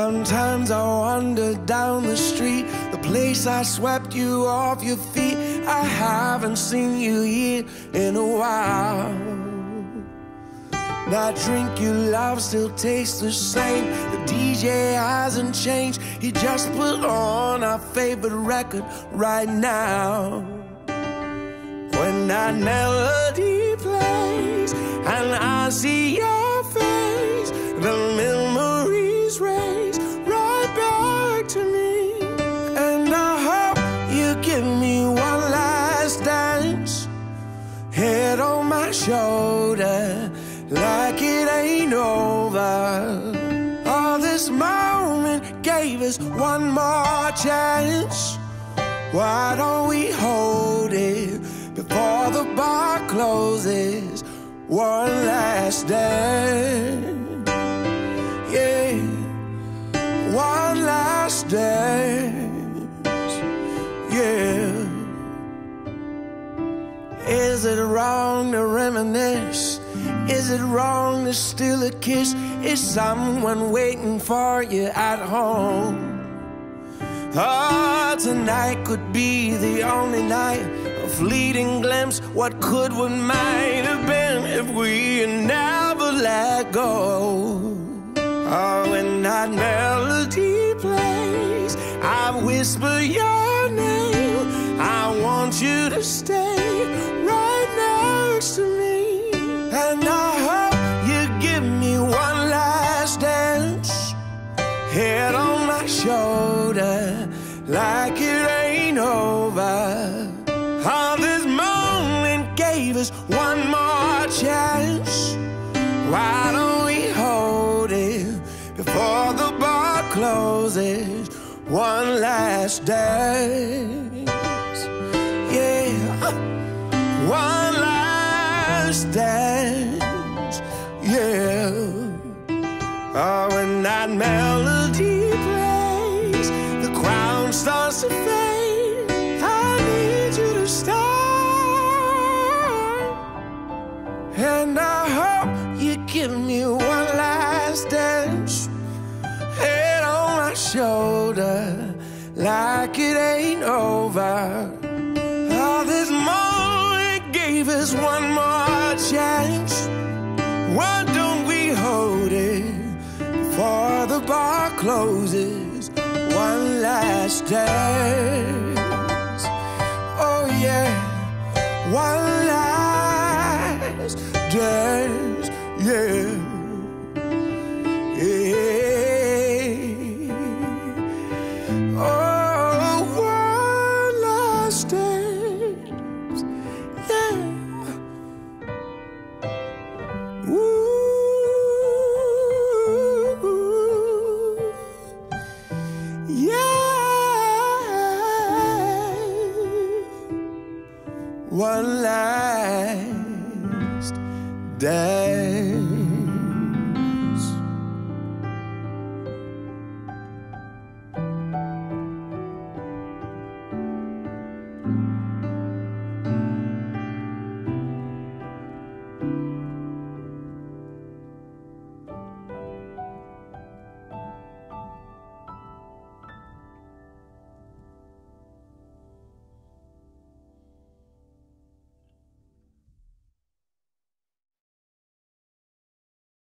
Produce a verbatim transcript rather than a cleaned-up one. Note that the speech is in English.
Sometimes I wander down the street, the place I swept you off your feet. I haven't seen you here in a while. That drink you love still tastes the same. The D J hasn't changed, he just put on our favorite record right now. When that melody plays and I see your face, the memories race right back to me. And I hope you give me one last dance, head on my shoulder, like it ain't over. Oh, this moment gave us one more chance. Why don't we hold it before the bar closes? One last dance, yeah. One last dance, yeah. Is it wrong to reminisce? Is it wrong to steal a kiss? Is someone waiting for you at home? Oh, tonight could be the only night, a fleeting glimpse. What could, what might have been if we never let go? Oh, when that melody plays, I whisper your name. I want you to stay right next to me. And I hope you give me one last dance, head on my shoulder, like it ain't over. How this moment gave us one more chance. Why don't we hold it before the bar closes? One last dance, yeah. One last dance, yeah. Oh, when that melody plays, the crowd starts to fade. I need you to stay, and I hope you give me one last dance, head on my shoulder, like it ain't over. Oh, this moment gave us one more chance. Why don't we hold it before the bar closes? One last dance, oh yeah. One last dance, yeah. Yeah. Oh, one last dance, yeah. One last day.